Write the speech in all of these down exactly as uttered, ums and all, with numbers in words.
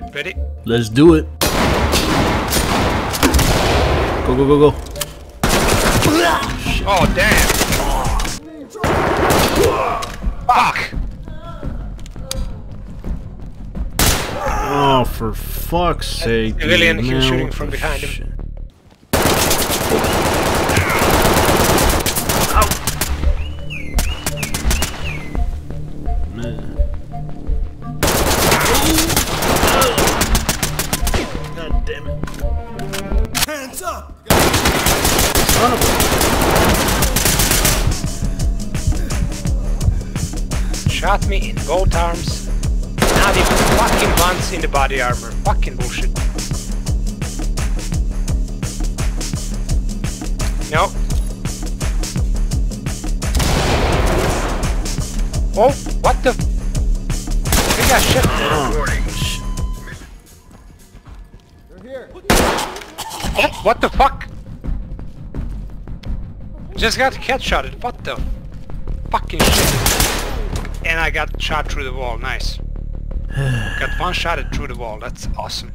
Alright, ready? Let's do it. Go, go, go, go. Oh, damn. Fuck. Oh, for fuck's sake. That's civilian, dude. He was shooting from behind him. Shit. Shot me in both arms, not even fucking once in the body armor. Fucking bullshit. No. Oh, what the? We got shit. They're here. Oh, what the fuck? Just got headshotted. What the fucking shit? And I got shot through the wall, nice. Got one shot at through the wall, that's awesome.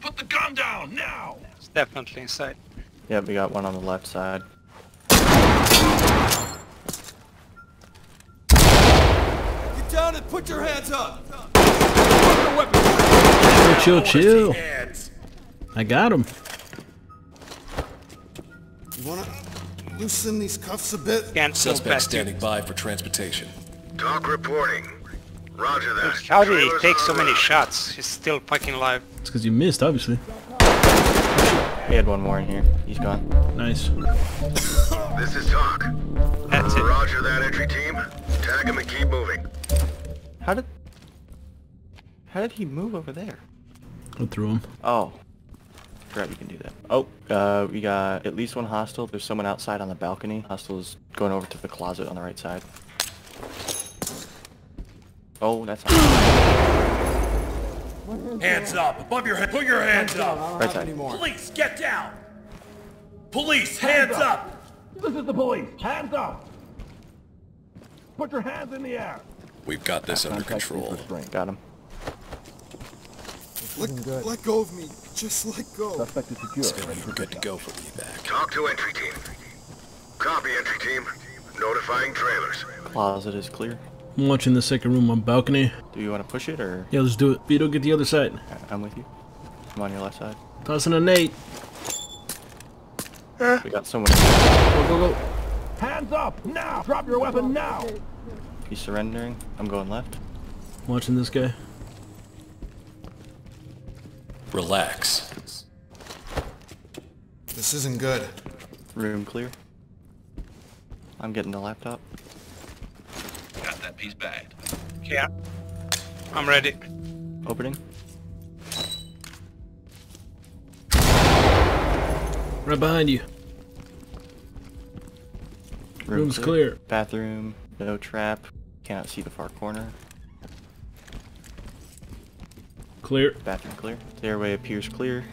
Put the gun down now! It's definitely inside. Yeah, we got one on the left side. Get down and put your hands up! Chill, chill, chill. I got him. You wanna loosen these cuffs a bit? Can't Suspect standing by for transportation. Dog reporting. Roger that. How did he take so many shots? He's still fucking alive. It's because you missed, obviously. We had one more in here. He's gone. Nice. This is talk. That's it. Roger that, entry team. Tag him and keep moving. How did... How did he move over there? I threw him. Oh. I forgot you can do that. Oh, uh, we got at least one hostile. There's someone outside on the balcony. Hostile is going over to the closet on the right side. Oh, that's awesome. Hands up! Above your head! Put your hands up! Down, right side. Police, get down! Police, hands, hands up. up! This is the police! Hands up! Put your hands in the air! We've got this that's under control. Got him. Let, let go of me. Just let go. Suspect is secure. Spilling, you're good to go for me back. Talk to entry team. Copy, entry team. Notifying trailers. Closet is clear. I'm watching the second room on balcony. Do you want to push it or? Yeah, let's do it. Vito, get the other side. Right, I'm with you. I'm on your left side. Tossing a nade. Uh. We got someone. Go, go, go. Hands up now. Drop your weapon now. He's surrendering. I'm going left. I'm watching this guy. Relax. This isn't good. Room clear. I'm getting the laptop. He's bad. Yeah. I'm ready. Opening. Right behind you. Room Room's clear. clear. Bathroom. No trap. Cannot see the far corner. Clear. Bathroom clear. Stairway appears clear.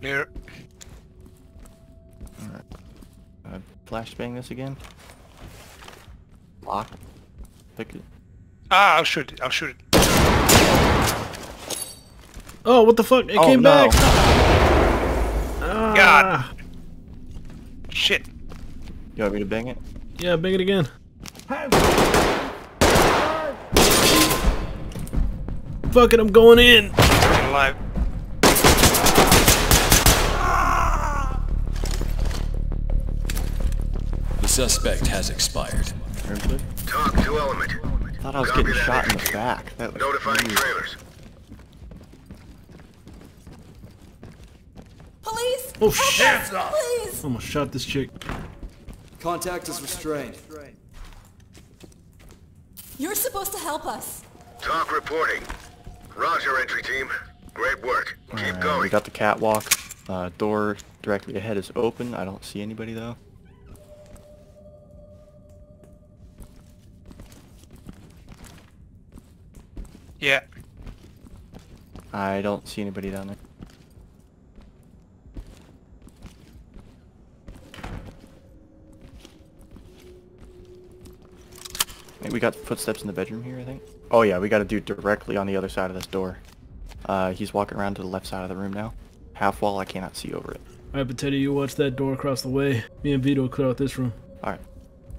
Clear. Flashbang this again. Lock. Pick it. Ah, I'll shoot it. I'll shoot it. Oh, what the fuck? It oh, came no. back. Ah. God. Shit. You want me to bang it? Yeah, bang it again. Fuck it, I'm going in. I'm alive. Suspect has expired. Talk to element. Thought I was Copy getting shot in the back. That Notifying crazy. trailers. Police! Oh shit! Please. Almost shot this chick. Contact is restrained. You're supposed to help us. Talk reporting. Roger, entry team. Great work. Keep right, going. We got the catwalk. Uh, door directly ahead is open. I don't see anybody though. Yeah. I don't see anybody down there. We got footsteps in the bedroom here, I think. Oh yeah, we got a dude directly on the other side of this door. Uh, he's walking around to the left side of the room now. Half wall, I cannot see over it. Alright, Potato, you watch that door across the way. Me and Vito clear out this room. Alright,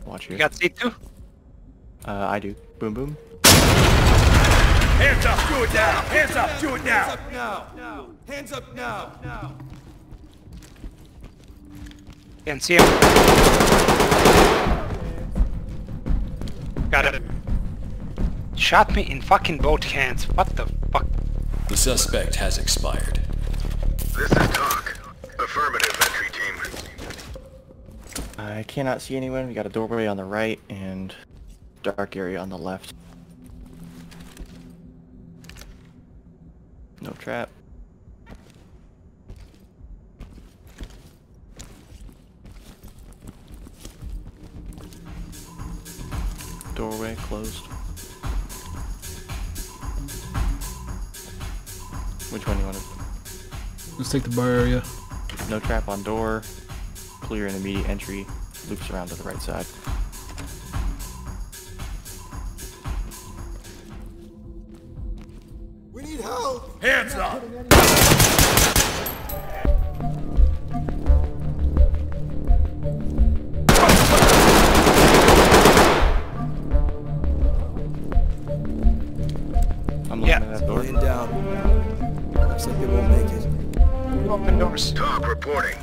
watch here. You got tape too? Uh, I do. Boom, boom. Hands up, do it now! Hands up, do it now! Hands up now! No. Hands up now! No. Can't see him. Got it. Shot me in fucking both hands. What the fuck? The suspect has expired. This is talk. Affirmative, entry team. I cannot see anyone. We got a doorway on the right and dark area on the left. No trap. Doorway closed. Which one do you want to? Let's take the bar area. No trap on door. Clear and immediate entry. Loops around to the right side. We need help! Hands up! Talk reporting.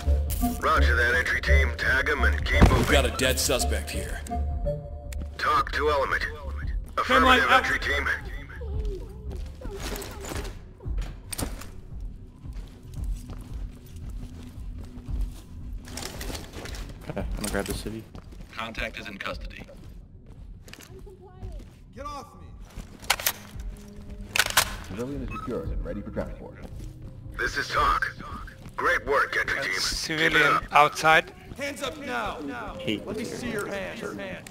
Roger that, entry team. Tag him and keep moving. We've got a dead suspect here. Talk to element. Affirmative, entry team. Okay, I'm gonna grab the city. Contact is in custody. Get off me! Civilian is secured and ready for transport. This is talk. Great work, entry team. Civilian outside. Hands up now. now. Let me see your hands. Sure. hands.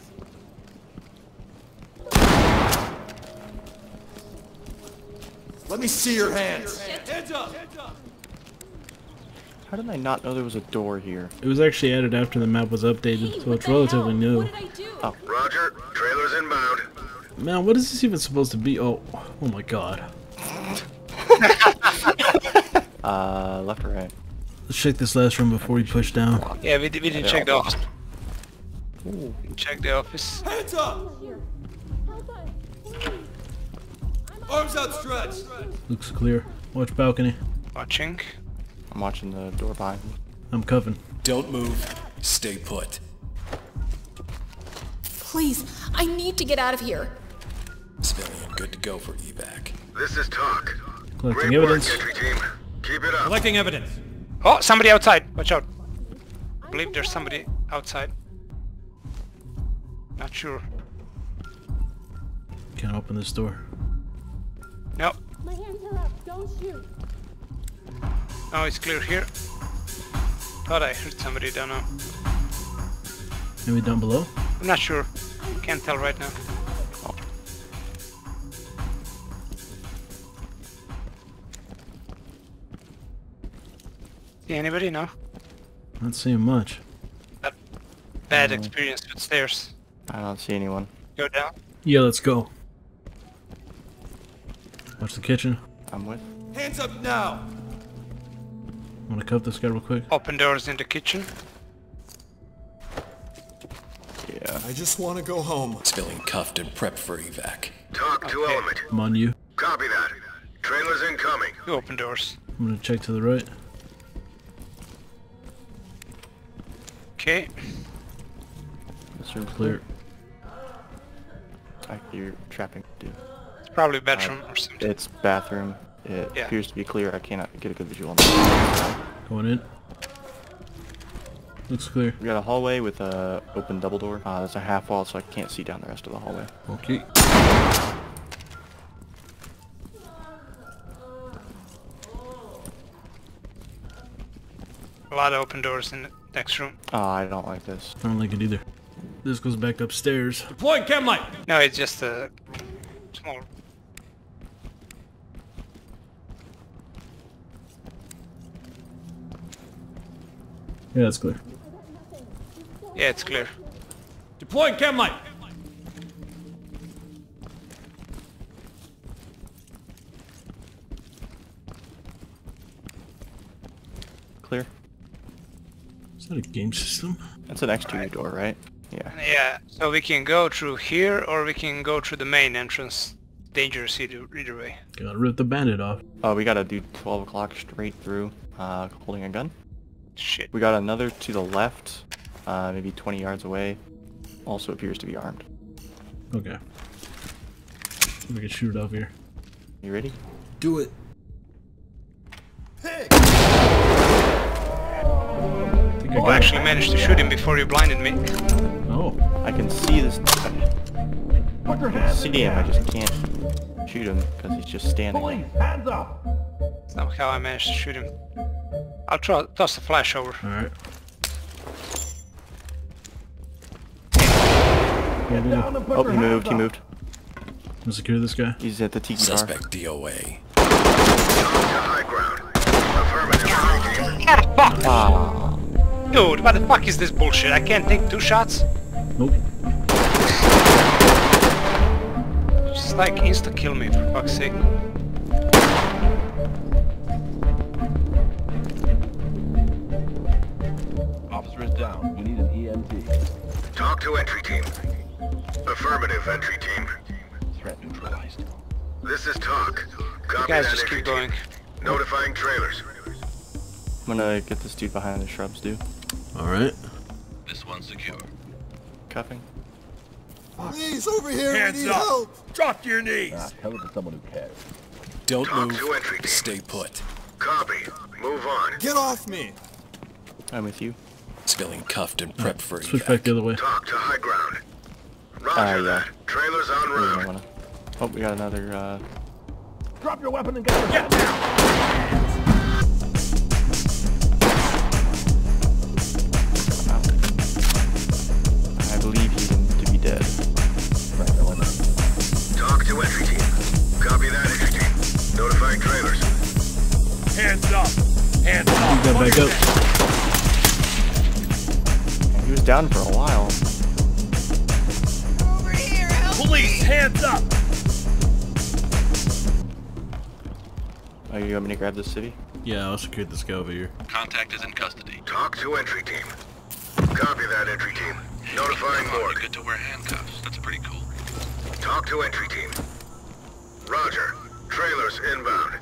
Let me see your hands. Hands up. How did I not know there was a door here? It was actually added after the map was updated, hey, so it's relatively hell? new. What did I do? Oh. Roger, trailers inbound. Man, what is this even supposed to be? Oh, oh my God. Uh, left or right? Let's check this last room before we push down. Yeah, we, we didn't check the office. Ooh. Check the office. Hands up! Arms outstretched! Looks clear. Watch balcony. Watching. I'm watching the door behind me. I'm cuffing. Don't move. Stay put. Please, I need to get out of here. Civilian, good to go for evac. This is talk. Collecting Great evidence. Work, entry team. Keep it up. Collecting evidence. Oh, somebody outside. Watch out. I believe there's somebody outside. Not sure. Can I open this door? No. My hands are up. Don't shoot. Now it's clear here. Thought I heard somebody down now. Maybe down below? I'm not sure. Can't tell right now. See anybody now? Not seeing much. That bad um, experience with stairs. I don't see anyone. Go down. Yeah, let's go. Watch the kitchen. I'm with. Hands up now. I'm gonna cuff this guy real quick. Open doors in the kitchen. Yeah. I just want to go home. Spilling cuffed and prepped for evac. Talk to okay. element. I'm on you. Copy that. Trailers incoming. You open doors. I'm gonna check to the right. Okay. This room clear. I hear trapping, dude. It's probably bedroom uh, or something. It's bathroom. It yeah. appears to be clear. I cannot get a good visual on that. Going in. Looks clear. We got a hallway with a open double door. Uh, there's a half wall, so I can't see down the rest of the hallway. Okay. A lot of open doors in the next room. Oh, I don't like this. I don't like it either. This goes back upstairs. Deploying chem light! No, it's just a small... Yeah, that's clear. Yeah, it's clear. Deploying chem light! Clear. Is that a game system? That's an exterior door, right? Yeah. Yeah, so we can go through here, or we can go through the main entrance. Dangerous either, either way. Gotta rip the bandit off. Oh, we gotta do twelve o'clock straight through, uh, holding a gun. Shit. We got another to the left, uh, maybe twenty yards away. Also appears to be armed. Okay. We can shoot it off here. You ready? Do it. Hey. I think I oh, I actually it. managed to shoot him before you blinded me. Oh. I can see this... I see him, I just can't shoot him because he's just standing. Police, hands up! Somehow I managed to shoot him. I'll try, toss the flash over. Alright. Yeah, oh, he moved, he moved. I'll secure this guy. He's at the T C R. Suspect D O A. High ground. Affirmative. God, fuck! Ah. Dude, what the fuck is this bullshit? I can't take two shots? Nope. Just like insta-kill me, for fuck's sake. Down. We need an E M T. Talk to entry team. Affirmative, entry team. Threat neutralized. This is talk. Copy guys, just keep going. Notifying trailers. I'm gonna get this dude behind the shrubs, dude. All right. This one's secure. Cuffing. Please, over here. Hands we need up. help. Drop to your knees. Ah, tell it to someone who cares. Don't talk move. To entry team. Stay put. Copy. Move on. Get off me. I'm with you. Still cuffed and prepped for you. Switch back the other way. Talk to high ground. Roger uh, yeah. that. Trailers on route. Wanna... Oh, we got another. Uh... Drop your weapon and get, get down. I believe he's to be dead. Right, talk to entry team. Copy that, entry team. Notifying trailers. Hands up. Hands up. You got back up. He was down for a while. Over here, help Police, me. hands up! Oh, you want me to grab this city? Yeah, I'll secure this guy over here. Contact is in custody. Talk to entry team. Copy that, entry team. Notifying morgue. Good to wear handcuffs. That's pretty cool. Talk to entry team. Roger. Trailers inbound.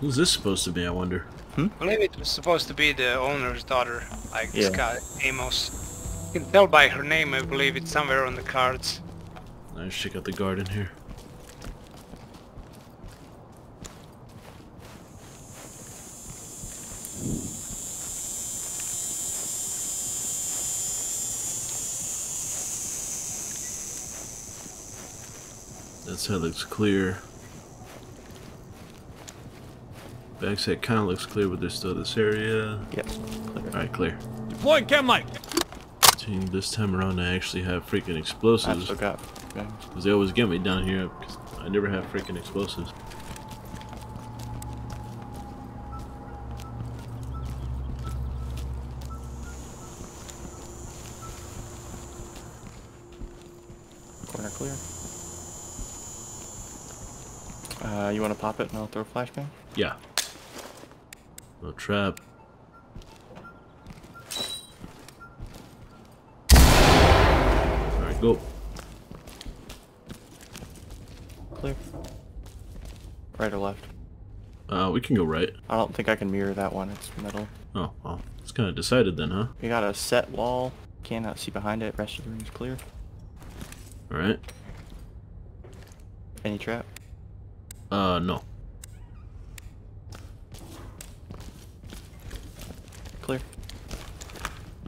Who's this supposed to be, I wonder? Hmm? I believe it was supposed to be the owner's daughter, like yeah. Sky Amos. You can tell by her name, I believe it's somewhere on the cards. Nice, she got the guard in here. That's how it looks clear. Backside kind of looks clear, but there's still this area. Yep. Clear. Alright, clear. Deploying chem light! Team, this time around I actually have freaking explosives. I forgot. Okay. Because they always get me down here, because I never have freaking explosives. Corner clear. Uh, you want to pop it and I'll throw a flashbang? Yeah. No trap. Alright, go. Clear. Right or left? Uh, we can go right. I don't think I can mirror that one, it's middle. Oh, well. It's kinda decided then, huh? We got a set wall, Cannot see behind it. Rest of the room's clear. Alright. Any trap? Uh, no. Clear.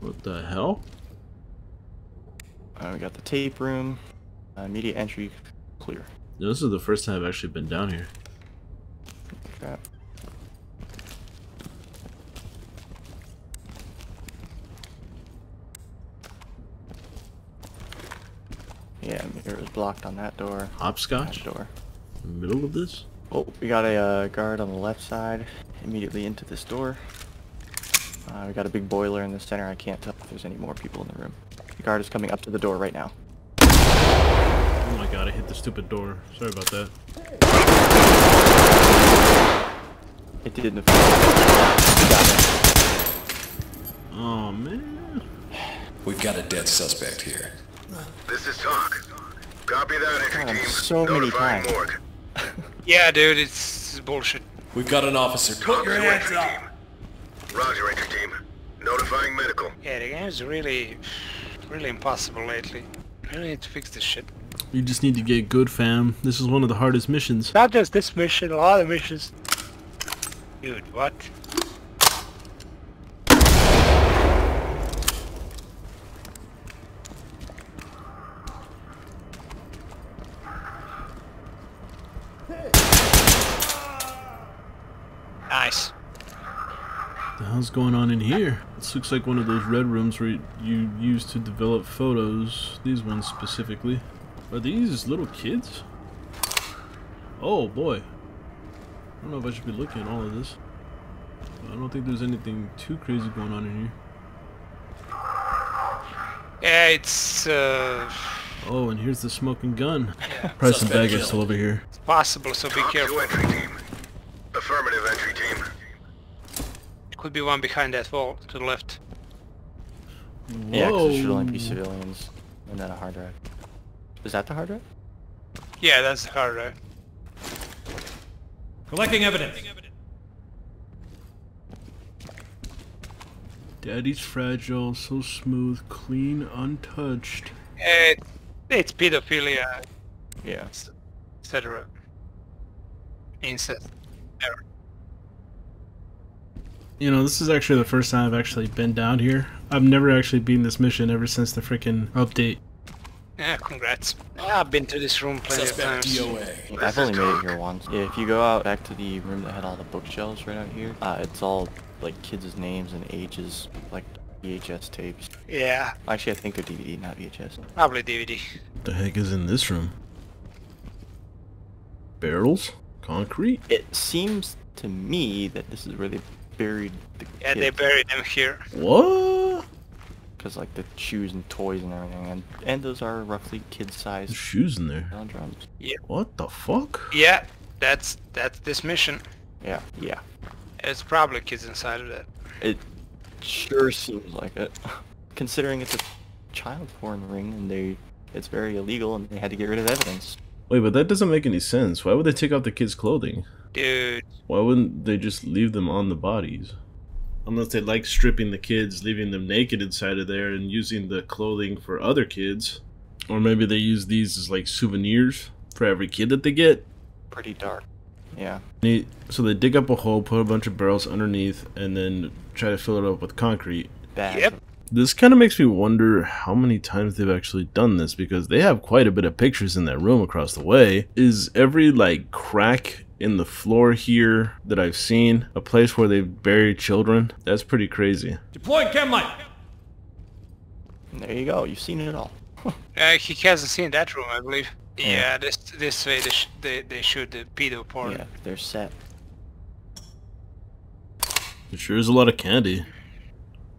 What the hell? Uh, we got the tape room. Uh, immediate entry clear. This is the first time I've actually been down here. Trap. Yeah, it was blocked on that door. Hopscotch? That door. In the middle of this? Oh, we got a uh, guard on the left side, immediately into this door. Uh, we got a big boiler in the center. I can't tell if there's any more people in the room. The guard is coming up to the door right now. Oh my god, I hit the stupid door. Sorry about that. It didn't affect. Oh man. We've got a dead suspect here. This is Talk. Copy that, entry team. So many times. Morgue. Yeah, dude, it's bullshit. We've got an officer. Put your hands up. Roger, entry team. Notifying medical. Yeah, the game's really, really impossible lately. Really need to fix this shit. You just need to get good, fam. This is one of the hardest missions. Not just this mission, a lot of missions. Dude, what? Nice. What the hell's going on in here? This looks like one of those red rooms where you use to develop photos. These ones specifically. Are these little kids? Oh boy. I don't know if I should be looking at all of this. I don't think there's anything too crazy going on in here. Yeah, it's uh... Oh, and here's the smoking gun. Yeah. Probably some baggage still over here. It's possible, so be careful. Affirmative, entry team. Could be one behind that wall to the left. Whoa. Yeah, because it should only be civilians and then a hard drive. Is that the hard drive? Yeah, that's the hard drive. Collecting evidence. Daddy's fragile, so smooth, clean, untouched. It, it's pedophilia. Yeah. et cetera. Incest. You know, this is actually the first time I've actually been down here. I've never actually been this mission ever since the freaking update. Yeah, congrats. Yeah, I've been to this room plenty of times. D O A. I've only made it here once. Yeah, if you go out back to the room that had all the bookshelves right out here, uh, it's all like kids' names and ages, like V H S tapes. Yeah. Actually, I think they're D V D, not V H S. Probably D V D. What the heck is in this room? Barrels? Concrete? It seems to me that this is where they buried the kids. Yeah, they buried them here. What? Because like the shoes and toys and everything, and, and those are roughly kid-sized. Shoes in there. Drums. Yeah. What the fuck? Yeah, that's that's this mission. Yeah, yeah. It's probably kids inside of that. It sure seems like it. Considering it's a child porn ring and they, it's very illegal and they had to get rid of evidence. Wait, but that doesn't make any sense. Why would they take off the kids' clothing? Dude. Why wouldn't they just leave them on the bodies? Unless they like stripping the kids, leaving them naked inside of there, and using the clothing for other kids. Or maybe they use these as like souvenirs for every kid that they get. Pretty dark. Yeah. So they dig up a hole, put a bunch of barrels underneath, and then try to fill it up with concrete. Bad. Yep. This kind of makes me wonder how many times they've actually done this, because they have quite a bit of pictures in that room across the way. Is every, like, crack in the floor here that I've seen a place where they've buried children? That's pretty crazy. Deploying chem light! There you go, you've seen it all. Huh. Uh, he hasn't seen that room, I believe. Yeah, yeah this this way they, sh they, they shoot the pedo porn. Yeah, they're set. There sure is a lot of candy.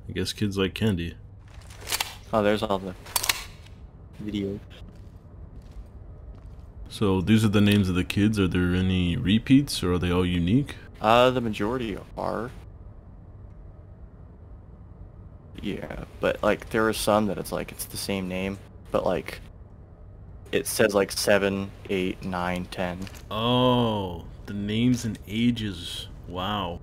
I guess kids like candy. Oh, there's all the videos. So these are the names of the kids. Are there any repeats or are they all unique? Uh, the majority are. Yeah, but like there are some that it's like it's the same name, but like it says like seven, eight, nine, ten. Oh, the names and ages. Wow.